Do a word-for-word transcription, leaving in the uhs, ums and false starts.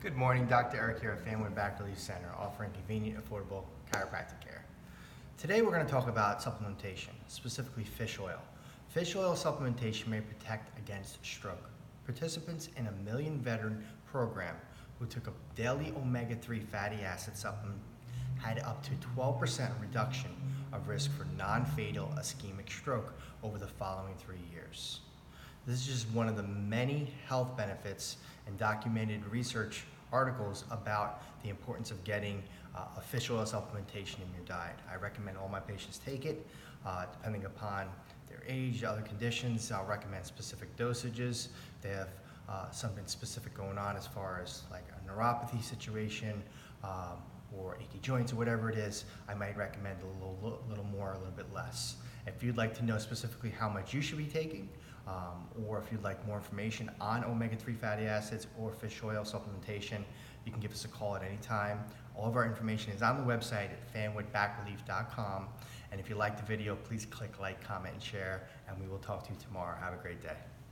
Good morning, Doctor Eric here at Fanwood Back Relief Center, offering convenient, affordable chiropractic care. Today we're going to talk about supplementation, specifically fish oil. Fish oil supplementation may protect against stroke. Participants in a Million Veteran program who took a daily omega three fatty acid supplement had up to twelve percent reduction of risk for non-fatal ischemic stroke over the following three years. This is just one of the many health benefits and documented research articles about the importance of getting uh, a fish oil supplementation in your diet. I recommend all my patients take it. Uh, depending upon their age, other conditions, I'll recommend specific dosages. They have uh, something specific going on as far as like a neuropathy situation um, or achy joints or whatever it is. I might recommend a little, little more, a little bit less. If you'd like to know specifically how much you should be taking, Um, or if you'd like more information on omega three fatty acids or fish oil supplementation, you can give us a call at any time. All of our information is on the website at fanwood back relief dot com. And if you like the video, please click like, comment, and share, and we will talk to you tomorrow. Have a great day.